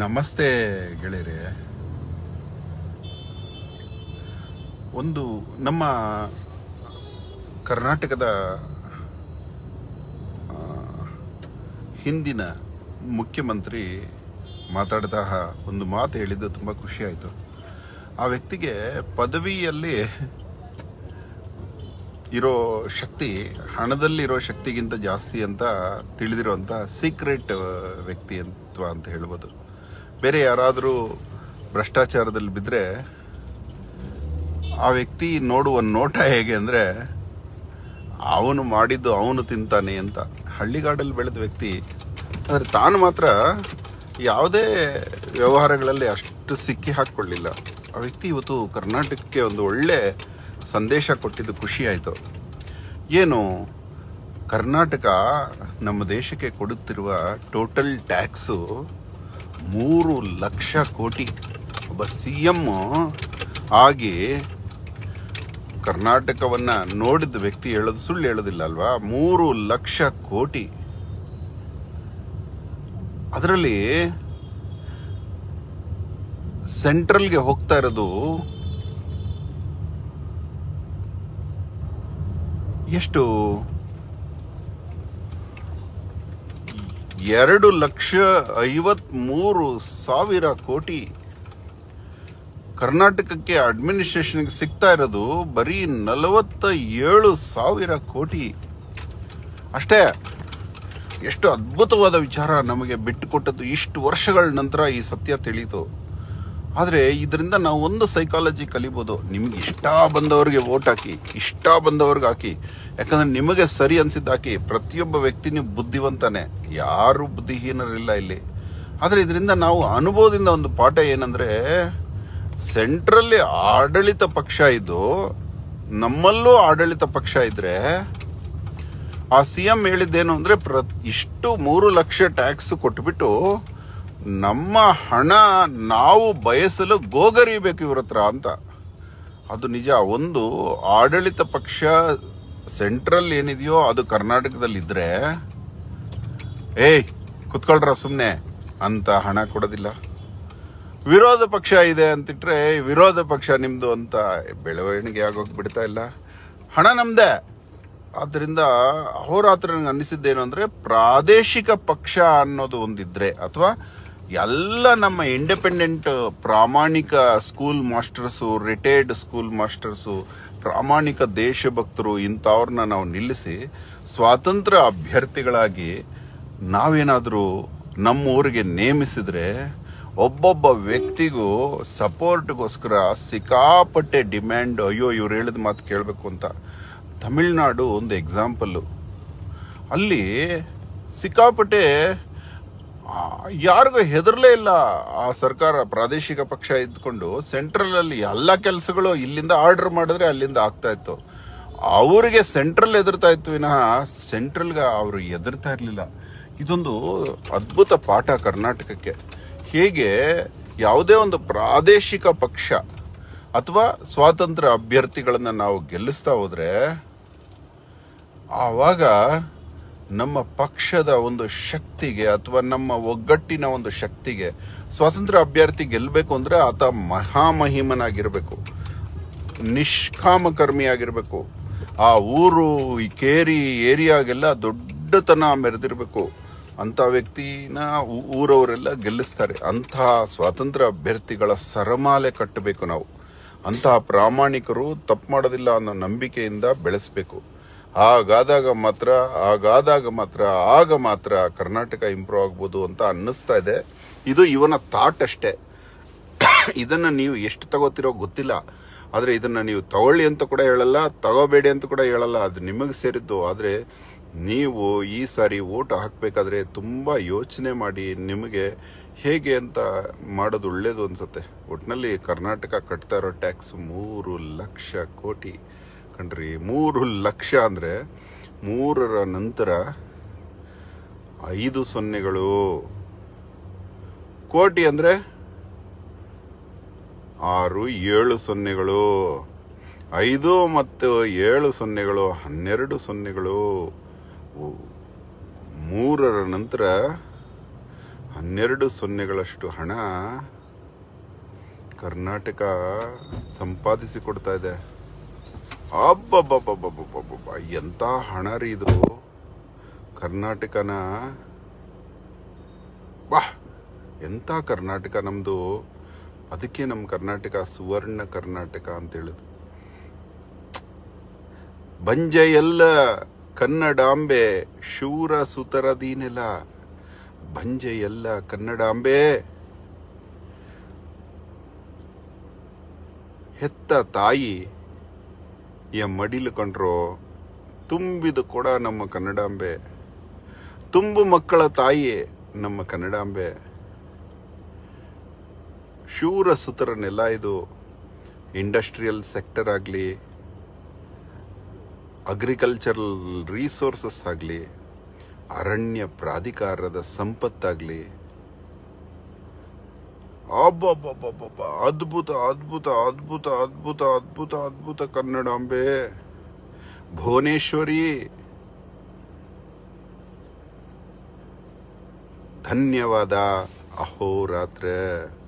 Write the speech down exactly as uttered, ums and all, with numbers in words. ನಮಸ್ತೆ ಗೆಳೆಯರೇ. ಒಂದು ನಮ್ಮ ಕರ್ನಾಟಕದ ಹಿಂದಿನ ಮುಖ್ಯಮಂತ್ರಿ ಮಾತಾಡಿದ ಒಂದು ಮಾತು ಹೇಳಿದ್ದು ತುಂಬ ಖುಷಿ ಆಯಿತು. ಆ ವ್ಯಕ್ತಿಗೆ ಪದವಿಯಲ್ಲಿ ಇರೋ ಶಕ್ತಿ ಹಣದಲ್ಲಿರೋ ಶಕ್ತಿಗಿಂತ ಜಾಸ್ತಿ ಅಂತ ತಿಳಿದಿರುವಂಥ ಸೀಕ್ರೆಟ್ ವ್ಯಕ್ತಿತ್ವ ಅಂತ ಹೇಳ್ಬೋದು. ಬೇರೆ ಯಾರಾದರೂ ಭ್ರಷ್ಟಾಚಾರದಲ್ಲಿ ಬಿದ್ದರೆ ಆ ವ್ಯಕ್ತಿ ನೋಡುವ ನೋಟ ಹೇಗೆ ಅಂದರೆ ಅವನು ಮಾಡಿದ್ದು ಅವನು ತಿಂತಾನೆ ಅಂತ. ಹಳ್ಳಿಗಾಡಲ್ಲಿ ಬೆಳೆದ ವ್ಯಕ್ತಿ ಆದರೆ ತಾನು ಮಾತ್ರ ಯಾವುದೇ ವ್ಯವಹಾರಗಳಲ್ಲಿ ಅಷ್ಟು ಸಿಕ್ಕಿ ಹಾಕ್ಕೊಳ್ಳಿಲ್ಲ. ಆ ವ್ಯಕ್ತಿ ಇವತ್ತು ಕರ್ನಾಟಕಕ್ಕೆ ಒಂದು ಒಳ್ಳೆ ಸಂದೇಶ ಕೊಟ್ಟಿದ್ದು ಖುಷಿಯಾಯಿತು. ಏನು ಕರ್ನಾಟಕ ನಮ್ಮ ದೇಶಕ್ಕೆ ಕೊಡುತ್ತಿರುವ ಟೋಟಲ್ ಟ್ಯಾಕ್ಸು ಮೂರು ಲಕ್ಷ ಕೋಟಿ. ಒಬ್ಬ ಸಿ ಎಮ್ ಆಗಿ ಕರ್ನಾಟಕವನ್ನು ನೋಡಿದ ವ್ಯಕ್ತಿ ಹೇಳೋದು ಸುಳ್ಳು ಹೇಳೋದಿಲ್ಲ ಅಲ್ವಾ? ಮೂರು ಲಕ್ಷ ಕೋಟಿ ಅದರಲ್ಲಿ ಸೆಂಟ್ರಲ್ಗೆ ಹೋಗ್ತಾ ಇರೋದು ಎಷ್ಟು? ಎರಡು ಲಕ್ಷ ಐವತ್ಮೂರು ಸಾವಿರ ಕೋಟಿ ಕರ್ನಾಟಕಕ್ಕೆ ಅಡ್ಮಿನಿಸ್ಟ್ರೇಷನ್ಗೆ ಸಿಗ್ತಾ ಇರೋದು ಬರೀ ನಲವತ್ತ ಏಳು ಸಾವಿರ ಕೋಟಿ ಅಷ್ಟೇ. ಎಷ್ಟು ಅದ್ಭುತವಾದ ವಿಚಾರ ನಮಗೆ ಬಿಟ್ಟುಕೊಟ್ಟದ್ದು. ಇಷ್ಟು ವರ್ಷಗಳ ನಂತರ ಈ ಸತ್ಯ ತಿಳಿಯಿತು. ಆದರೆ ಇದರಿಂದ ನಾವು ಒಂದು ಸೈಕಾಲಜಿ ಕಲಿಬೋದು. ನಿಮಗೆ ಇಷ್ಟ ಬಂದವ್ರಿಗೆ ಓಟ್ ಹಾಕಿ, ಇಷ್ಟ ಬಂದವ್ರಿಗೆ ಹಾಕಿ, ಯಾಕಂದರೆ ನಿಮಗೆ ಸರಿ ಅನಿಸಿದ್ದು ಹಾಕಿ. ಪ್ರತಿಯೊಬ್ಬ ವ್ಯಕ್ತಿನೂ ಬುದ್ಧಿವಂತಾನೆ, ಯಾರೂ ಬುದ್ಧಿಹೀನರಿಲ್ಲ ಇಲ್ಲಿ. ಆದರೆ ಇದರಿಂದ ನಾವು ಅನುಭವದಿಂದ ಒಂದು ಪಾಠ ಏನಂದರೆ, ಸೆಂಟ್ರಲ್ಲಿ ಆಡಳಿತ ಪಕ್ಷ ಇದ್ದು ನಮ್ಮಲ್ಲೂ ಆಡಳಿತ ಪಕ್ಷ ಇದ್ದರೆ ಆ ಸಿ ಎಂ ಹೇಳಿದ್ದೇನು ಅಂದರೆ, ಪ್ರ ಇಷ್ಟು ಮೂರು ಲಕ್ಷ ಟ್ಯಾಕ್ಸ್ ಕೊಟ್ಬಿಟ್ಟು ನಮ್ಮ ಹಣ ನಾವು ಬಯಸಲು ಗೋಗರಿಬೇಕು ಇವ್ರ ಹತ್ರ ಅಂತ. ಅದು ನಿಜ. ಒಂದು ಆಡಳಿತ ಪಕ್ಷ ಸೆಂಟ್ರಲ್ ಏನಿದೆಯೋ ಅದು ಕರ್ನಾಟಕದಲ್ಲಿದ್ದರೆ ಏಯ್ ಕುತ್ಕೊಳ್ರ ಸುಮ್ಮನೆ ಅಂತ ಹಣ ಕೊಡೋದಿಲ್ಲ. ವಿರೋಧ ಪಕ್ಷ ಇದೆ ಅಂತಿಟ್ರೆ ವಿರೋಧ ಪಕ್ಷ ನಿಮ್ಮದು ಅಂತ ಬೆಳವಣಿಗೆ ಆಗೋಕೆ ಬಿಡ್ತಾ ಇಲ್ಲ. ಹಣ ನಮ್ಮದೇ. ಆದ್ದರಿಂದ ಅಹೋರಾತ್ರ ನನಗೆ ಅನ್ನಿಸಿದ್ದೇನು ಅಂದರೆ, ಪ್ರಾದೇಶಿಕ ಪಕ್ಷ ಅನ್ನೋದು ಒಂದಿದ್ದರೆ, ಅಥವಾ ಎಲ್ಲ ನಮ್ಮ ಇಂಡಿಪೆಂಡೆಂಟ್ ಪ್ರಾಮಾಣಿಕ school masters, retired school masters, ಪ್ರಾಮಾಣಿಕ ದೇಶಭಕ್ತರು, ಇಂಥವ್ರನ್ನ ನಾವು ನಿಲ್ಲಿಸಿ ಸ್ವಾತಂತ್ರ್ಯ ಅಭ್ಯರ್ಥಿಗಳಾಗಿ ನಾವೇನಾದರೂ ನಮ್ಮೂರಿಗೆ ನೇಮಿಸಿದರೆ ಒಬ್ಬೊಬ್ಬ ವ್ಯಕ್ತಿಗೂ ಸಪೋರ್ಟ್ಗೋಸ್ಕರ ಸಿಕ್ಕಾಪಟ್ಟೆ ಡಿಮ್ಯಾಂಡ್. ಅಯ್ಯೋ ಇವ್ರು ಹೇಳಿದ ಮಾತು ಕೇಳಬೇಕು ಅಂತ. ತಮಿಳ್ನಾಡು ಒಂದು ಎಕ್ಸಾಂಪಲ್ಲು. ಅಲ್ಲಿ ಸಿಕ್ಕಾಪಟ್ಟೆ ಯಾರಿಗೂ ಹೆದರಲೇ ಇಲ್ಲ ಆ ಸರ್ಕಾರ. ಪ್ರಾದೇಶಿಕ ಪಕ್ಷ ಇದ್ಕೊಂಡು ಸೆಂಟ್ರಲಲ್ಲಿ ಎಲ್ಲ ಕೆಲಸಗಳು ಇಲ್ಲಿಂದ ಆರ್ಡರ್ ಮಾಡಿದ್ರೆ ಅಲ್ಲಿಂದ ಆಗ್ತಾಯಿತ್ತು. ಅವರಿಗೆ ಸೆಂಟ್ರಲ್ ಎದುರ್ತಾ ಇತ್ತು ವಿನಃ ಸೆಂಟ್ರಲ್ಗೆ ಅವರು ಎದುರ್ತಾ ಇರಲಿಲ್ಲ. ಇದೊಂದು ಅದ್ಭುತ ಪಾಠ ಕರ್ನಾಟಕಕ್ಕೆ. ಹೇಗೆ ಯಾವುದೇ ಒಂದು ಪ್ರಾದೇಶಿಕ ಪಕ್ಷ ಅಥವಾ ಸ್ವಾತಂತ್ರ್ಯ ಅಭ್ಯರ್ಥಿಗಳನ್ನು ನಾವು ಗೆಲ್ಲಿಸ್ತಾ ಹೋದರೆ ಆವಾಗ ನಮ್ಮ ಪಕ್ಷದ ಒಂದು ಶಕ್ತಿಗೆ ಅಥವಾ ನಮ್ಮ ಒಗ್ಗಟ್ಟಿನ ಒಂದು ಶಕ್ತಿಗೆ, ಸ್ವಾತಂತ್ರ್ಯ ಅಭ್ಯರ್ಥಿ ಗೆಲ್ಲಬೇಕು ಅಂದರೆ ಆತ ಮಹಾಮಹಿಮನಾಗಿರಬೇಕು, ನಿಷ್ಕಾಮಕರ್ಮಿಯಾಗಿರಬೇಕು, ಆ ಊರು ಈ ಕೇರಿ ಏರಿಯಾಗೆಲ್ಲ ದೊಡ್ಡತನ ಮೆರೆದಿರಬೇಕು. ಅಂಥ ವ್ಯಕ್ತಿನ ಊರವರೆಲ್ಲ ಗೆಲ್ಲಿಸ್ತಾರೆ. ಅಂತಹ ಸ್ವಾತಂತ್ರ್ಯ ಅಭ್ಯರ್ಥಿಗಳ ಸರಮಾಲೆ ಕಟ್ಟಬೇಕು ನಾವು. ಅಂತಹ ಪ್ರಾಮಾಣಿಕರು ತಪ್ಪು ಮಾಡೋದಿಲ್ಲ ಅನ್ನೋ ನಂಬಿಕೆಯಿಂದ ಬೆಳೆಸಬೇಕು. ಹಾಗಾದಾಗ ಮಾತ್ರ ಹಾಗಾದಾಗ ಮಾತ್ರ ಆಗ ಮಾತ್ರ ಕರ್ನಾಟಕ ಇಂಪ್ರೂವ್ ಆಗ್ಬೋದು ಅಂತ ಅನ್ನಿಸ್ತಾ ಇದೆ. ಇದು ಇವನ ಥಾಟ್ ಅಷ್ಟೇ. ಇದನ್ನು ನೀವು ಎಷ್ಟು ತಗೋತಿರೋ ಗೊತ್ತಿಲ್ಲ, ಆದರೆ ಇದನ್ನು ನೀವು ತಗೊಳ್ಳಿ ಅಂತ ಕೂಡ ಹೇಳಲ್ಲ, ತಗೋಬೇಡಿ ಅಂತ ಕೂಡ ಹೇಳಲ್ಲ. ಅದು ನಿಮಗೆ ಸೇರಿದ್ದು. ಆದರೆ ನೀವು ಈ ಸಾರಿ ಓಟ್ ಹಾಕಬೇಕಾದ್ರೆ ತುಂಬ ಯೋಚನೆ ಮಾಡಿ ನಿಮಗೆ ಹೇಗೆ ಅಂತ ಮಾಡೋದು ಒಳ್ಳೆಯದು ಅನಿಸುತ್ತೆ. ಒಟ್ಟಿನಲ್ಲಿ ಕರ್ನಾಟಕ ಕಟ್ತಾ ಇರೋ ಟ್ಯಾಕ್ಸ್ ಮೂರು ಲಕ್ಷ ಕೋಟಿ ಕಣ್ರಿ. ಮೂರು ಲಕ್ಷ ಅಂದರೆ ಮೂರರ ನಂತರ ಐದು ಸೊನ್ನೆಗಳು. ಕೋಟಿ ಅಂದರೆ ಆರು ಏಳು ಸೊನ್ನೆಗಳು, ಐದು ಮತ್ತು ಏಳು ಸೊನ್ನೆಗಳು, ಹನ್ನೆರಡು ಸೊನ್ನೆಗಳು. ಮೂರರ ನಂತರ ಹನ್ನೆರಡು ಸೊನ್ನೆಗಳಷ್ಟು ಹಣ ಕರ್ನಾಟಕ ಸಂಪಾದಿಸಿ ಕೊಡ್ತಾ ಇದೆ. ಅಬ್ಬಬ್ಬಬ್ಬಬ್ಬಬ್ಬ ಎಂತ ಹಣ ರೀ ಇದು ಕರ್ನಾಟಕನ. ವಾಹ್, ಎಂತ ಕರ್ನಾಟಕ ನಮ್ಮದು. ಅದಕ್ಕೆ ನಮ್ಮ ಕರ್ನಾಟಕ ಸುವರ್ಣ ಕರ್ನಾಟಕ ಅಂತ ಹೇಳಿದ್ರು. ಬಂಜೆಯಲ್ಲ ಕನ್ನಡಾಂಬೆ ಶೂರ ಸುತರದೀನೆಲ್ಲ, ಬಂಜೆಯಲ್ಲ ಕನ್ನಡಾಂಬೆ. ಹೆತ್ತ ತಾಯಿ ಯ ಮಡಿಲು ಕಂಡ್ರೋ ತುಂಬಿದು ಕೊಡ ನಮ್ಮ ಕನ್ನಡಾಂಬೆ, ತುಂಬು ಮಕ್ಕಳ ತಾಯಿ ನಮ್ಮ ಕನ್ನಡಾಂಬೆ. ಶೂರ ಸುತರನೆಲ್ಲ ಇದು ಇಂಡಸ್ಟ್ರಿಯಲ್ ಸೆಕ್ಟರ್ ಆಗಲಿ, ಅಗ್ರಿಕಲ್ಚರಲ್ ರಿಸೋರ್ಸಸ್ ಆಗಲಿ, ಅರಣ್ಯ ಪ್ರಾಧಿಕಾರದ ಸಂಪತ್ತಾಗಲಿ. ಅಬ್ಬಬ್ಬಬ್ಬಬ್ಬ ಅದ್ಭುತ ಅದ್ಭುತ ಅದ್ಭುತ ಅದ್ಭುತ ಅದ್ಭುತ ಅದ್ಭುತ ಕನ್ನಡಾಂಬೆ. ಭುವನೇಶ್ವರಿ ಧನ್ಯವಾದ. ಅಹೋರಾತ್ರ.